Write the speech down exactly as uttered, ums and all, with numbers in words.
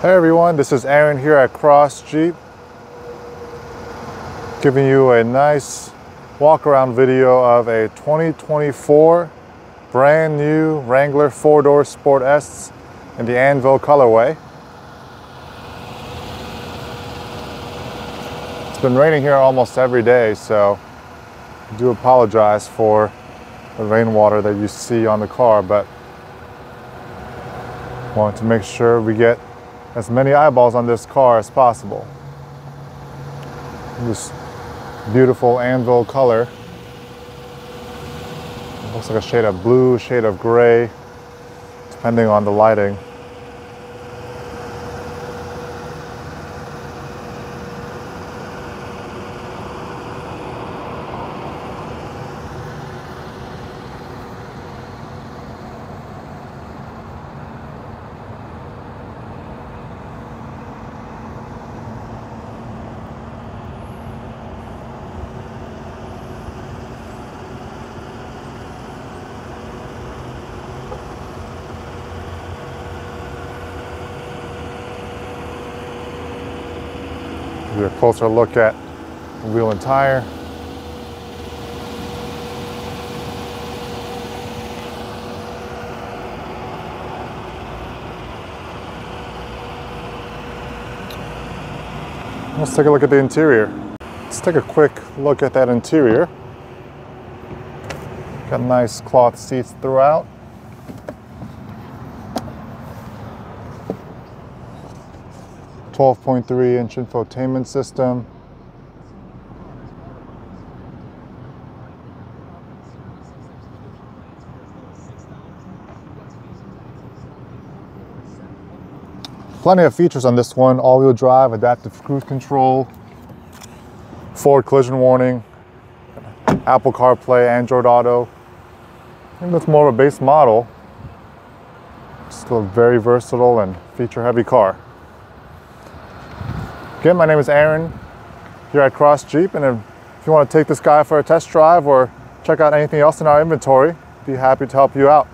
Hey everyone, this is Aaron here at Cross Jeep, giving you a nice walk-around video of a twenty twenty-four brand new Wrangler four-door Sport S in the Anvil colorway. It's been raining here almost every day, so I do apologize for the rainwater that you see on the car, but I wanted to make sure we get as many eyeballs on this car as possible. This beautiful Anvil color. It looks like a shade of blue, shade of gray, depending on the lighting. A closer look at the wheel and tire. Let's take a look at the interior. Let's take a quick look at that interior. Got nice cloth seats throughout. twelve point three inch infotainment system. Plenty of features on this one: all-wheel drive, adaptive cruise control, forward collision warning, Apple CarPlay, Android Auto. I think that's more of a base model. Still a very versatile and feature-heavy car. Again, my name is Aaron here at Cross Jeep, and if you want to take this guy for a test drive or check out anything else in our inventory, be happy to help you out.